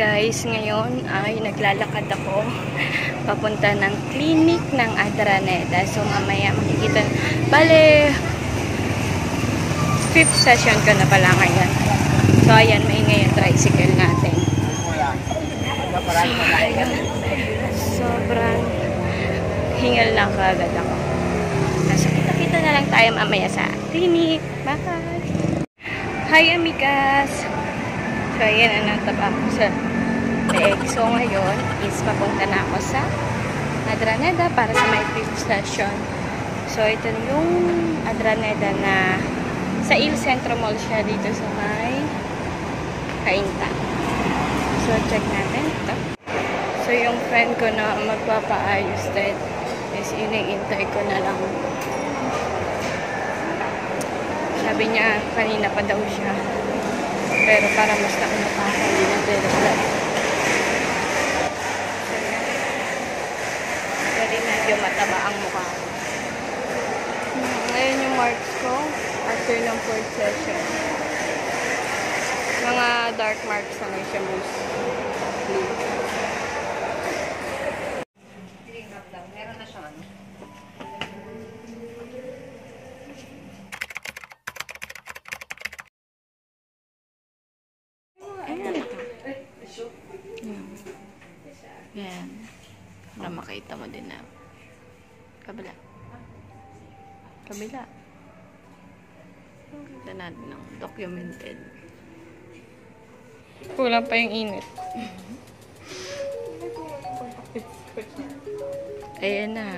guys, ngayon ay naglalakad ako papunta ng clinic ng Adraneda. So mamaya makikita, bale 5th session ko na pala ngayon. So ayan, maingay yung tricycle natin. So ayan, sobrang hingal na kagad ako. So kita na lang tayo mamaya sa clinic. Bye! Hi amigas! So, ayan, nataba ako sa leeg. So, ngayon is papunta na ako sa Adraneda para sa my 5th session. So, ito yung Adraneda na sa Il Centro Mall siya dito sa may Kainta. So, check natin ito. So, yung friend ko na magpapaayos din is iniintay ko na lang. Sabi niya, kanina pa daw siya. Pero para mas nakakahuli na delivery. Pwede medyo mataba ang mukha. Ngayon yung marks ko after ng 4th session. Mga dark marks na may shamus. Meron na siya ano. Ayan. Para makita mo din na. Kabila. Kabila. Kita natin ng documented. Kulang pa yung init. Ayan na.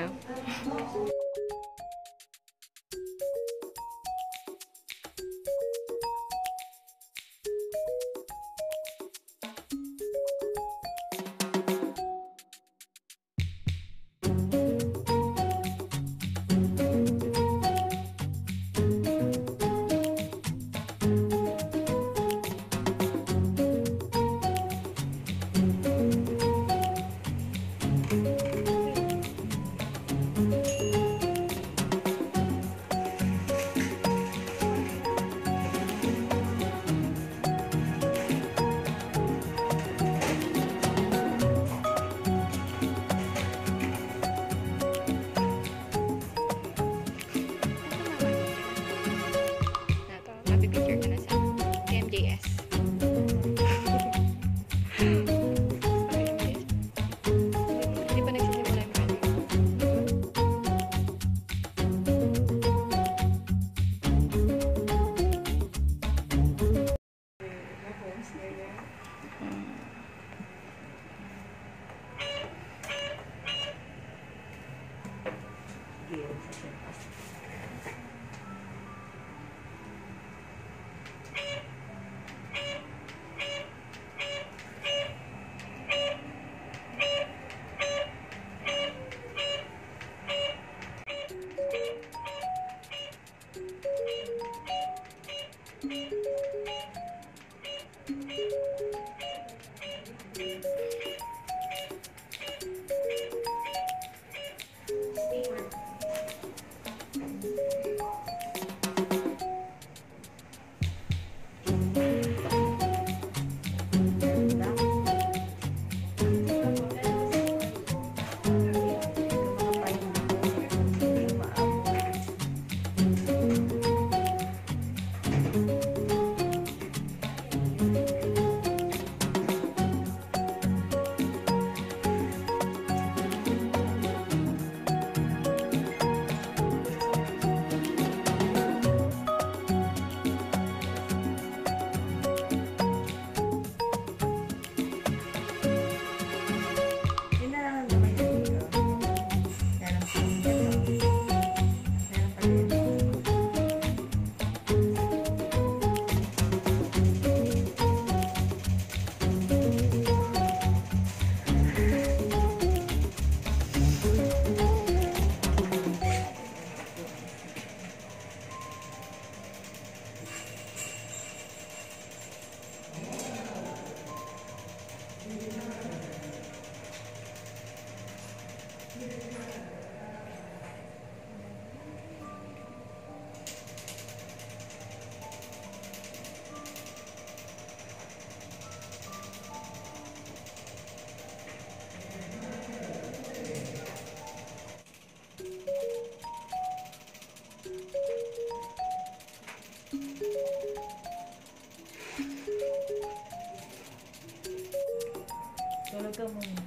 Tulog ka muna.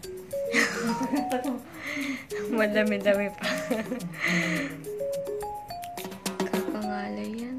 Madami-dami pa. Kapangalay yan.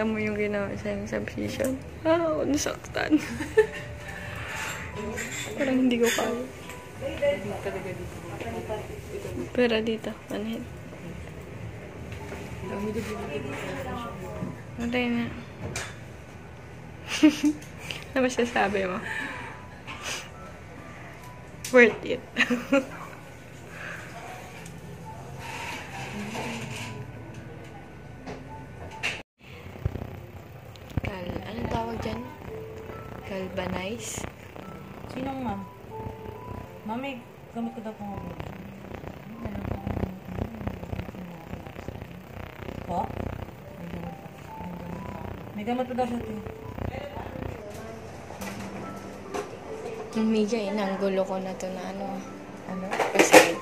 Alam mo yung ginawa sa'yo yung subsession? Ah, nasaktan. Parang hindi ko kaya. Pero dito, manhin. Matay na. Ano ba siya sabi mo? it's worth it. Anong tawag dyan? Galvanize? Sino nga? Mami, gamit ko daw po nga. Po? May gamit ko daw siya ito. Yung media, inanggulo ko na ito na ano. Ano? Pasal.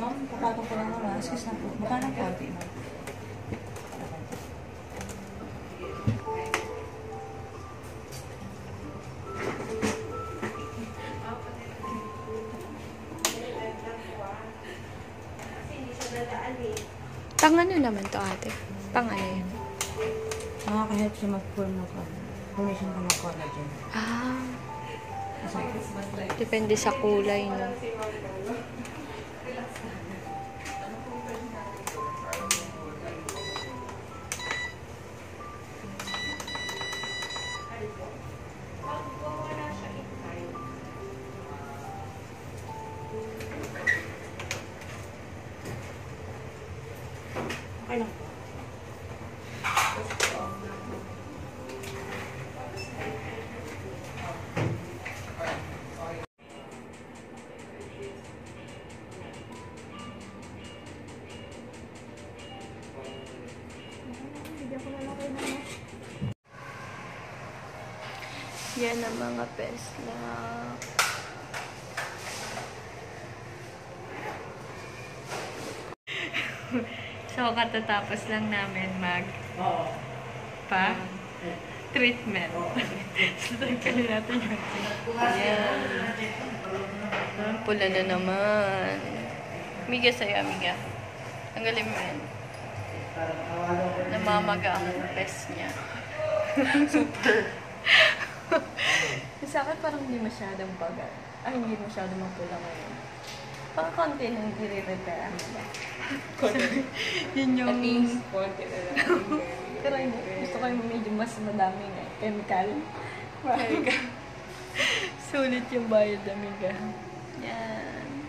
Ma'am, papatong ko lang naman. Excuse na po. Baka ng konti, ma'am. Pang ano naman to ate? Pang ano yan? Nakakahelp siya mag-form ng formation ng collagen. Ah. Depende sa kulay, no? Yan ang mga best na so, katatapos lang namin mag-treatment. So, tagkalin natin yung ayan. Pula na naman. Miga sa'yo, amiga. Ang galing mo yan. Namamaga ang best niya. Super. Sa akin, parang hindi masyadong bagat. Ay, hindi masyadong mapula ngayon. Pang konti nang dire-repair. Yun yung... Pero gusto ko yung medyo mas madaming chemical. Sulit yung bayad, amiga. Yan.